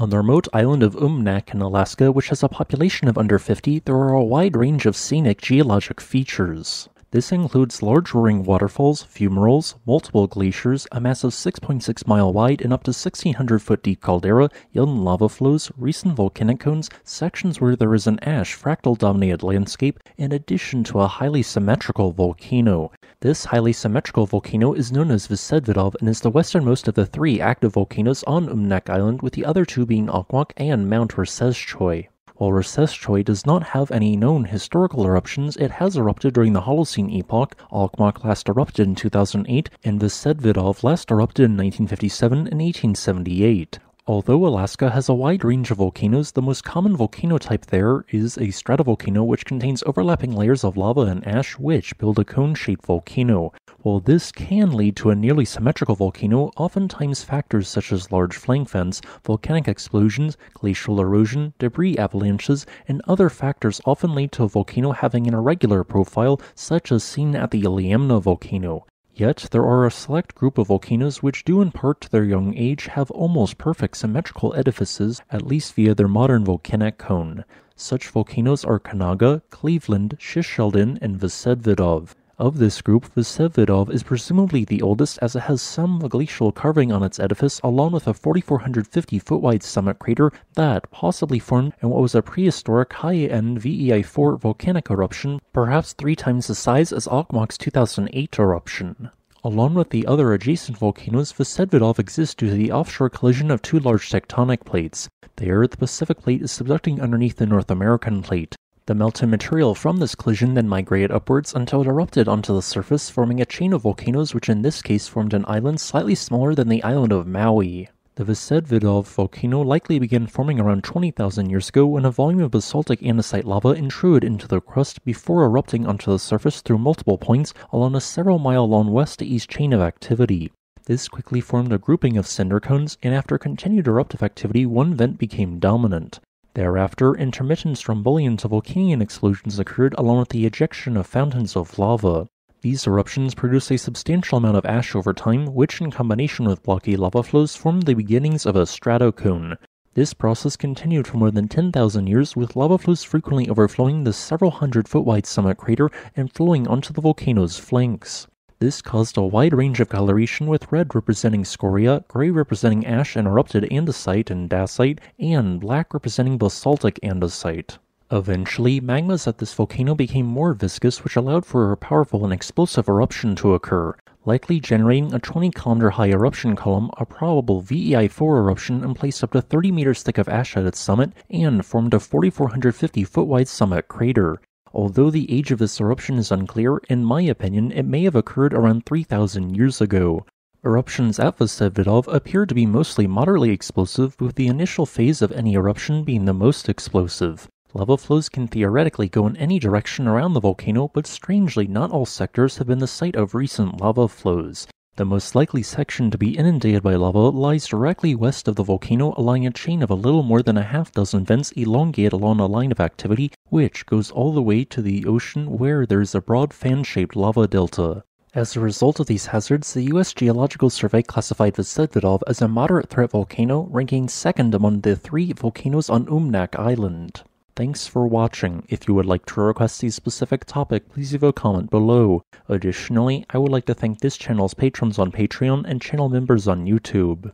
On the remote island of Umnak in Alaska, which has a population of under 50, there are a wide range of scenic geologic features. This includes large roaring waterfalls, fumaroles, multiple glaciers, a massive 6.6-mile wide and up to 1,600-foot deep caldera, young lava flows, recent volcanic cones, sections where there is an ash fractal-dominated landscape, in addition to a highly symmetrical volcano. This highly symmetrical volcano is known as Vsevidof and is the westernmost of the three active volcanoes on Umnak Island, with the other two being Okmok and Mount Recheschnoi. While Recheschnoi does not have any known historical eruptions, it has erupted during the Holocene epoch. Okmok last erupted in 2008, and Vsevidof last erupted in 1957 and 1878. Although Alaska has a wide range of volcanoes, the most common volcano type there is a stratovolcano, which contains overlapping layers of lava and ash which build a cone-shaped volcano. While this can lead to a nearly symmetrical volcano, oftentimes factors such as large flank vents, volcanic explosions, glacial erosion, debris avalanches, and other factors often lead to a volcano having an irregular profile, such as seen at the Iliamna volcano. Yet, there are a select group of volcanoes which, due in part to their young age, have almost perfect symmetrical edifices, at least via their modern volcanic cone. Such volcanoes are Kanaga, Cleveland, Shishaldin, and Vsevidof. Of this group, Vsevidof is presumably the oldest, as it has some glacial carving on its edifice, along with a 4,450-foot wide summit crater that possibly formed in what was a prehistoric high-end VEI4 volcanic eruption, perhaps 3 times the size as Okmok's 2008 eruption. Along with the other adjacent volcanoes, Vsevidof exists due to the offshore collision of 2 large tectonic plates. There, the Pacific plate is subducting underneath the North American plate. The melted material from this collision then migrated upwards until it erupted onto the surface, forming a chain of volcanoes which in this case formed an island slightly smaller than the island of Maui. The Vsevidof volcano likely began forming around 20,000 years ago when a volume of basaltic andesite lava intruded into the crust before erupting onto the surface through multiple points along a several-mile-long west-to-east chain of activity. This quickly formed a grouping of cinder cones, and after continued eruptive activity, one vent became dominant. Thereafter, intermittent Strombolian to Vulcanian explosions occurred along with the ejection of fountains of lava. These eruptions produced a substantial amount of ash over time, which in combination with blocky lava flows formed the beginnings of a stratocone. This process continued for more than 10,000 years, with lava flows frequently overflowing the several hundred-foot wide summit crater and flowing onto the volcano's flanks. This caused a wide range of coloration, with red representing scoria, gray representing ash and erupted andesite and dacite, and black representing basaltic andesite. Eventually, magmas at this volcano became more viscous, which allowed for a powerful and explosive eruption to occur, likely generating a 20-kilometer-high eruption column, a probable VEI4 eruption, and placed up to 30 meters thick of ash at its summit, and formed a 4,450-foot wide summit crater. Although the age of this eruption is unclear, in my opinion, it may have occurred around 3,000 years ago. Eruptions at Vsevidof appear to be mostly moderately explosive, with the initial phase of any eruption being the most explosive. Lava flows can theoretically go in any direction around the volcano, but strangely, not all sectors have been the site of recent lava flows. The most likely section to be inundated by lava lies directly west of the volcano, allowing a chain of a little more than a half-dozen vents elongate along a line of activity, which goes all the way to the ocean where there is a broad fan-shaped lava delta. As a result of these hazards, the U.S. Geological Survey classified Vsevidof as a moderate-threat volcano, ranking second among the 3 volcanoes on Umnak Island. Thanks for watching. If you would like to request a specific topic, please leave a comment below. Additionally, I would like to thank this channel's patrons on Patreon and channel members on YouTube.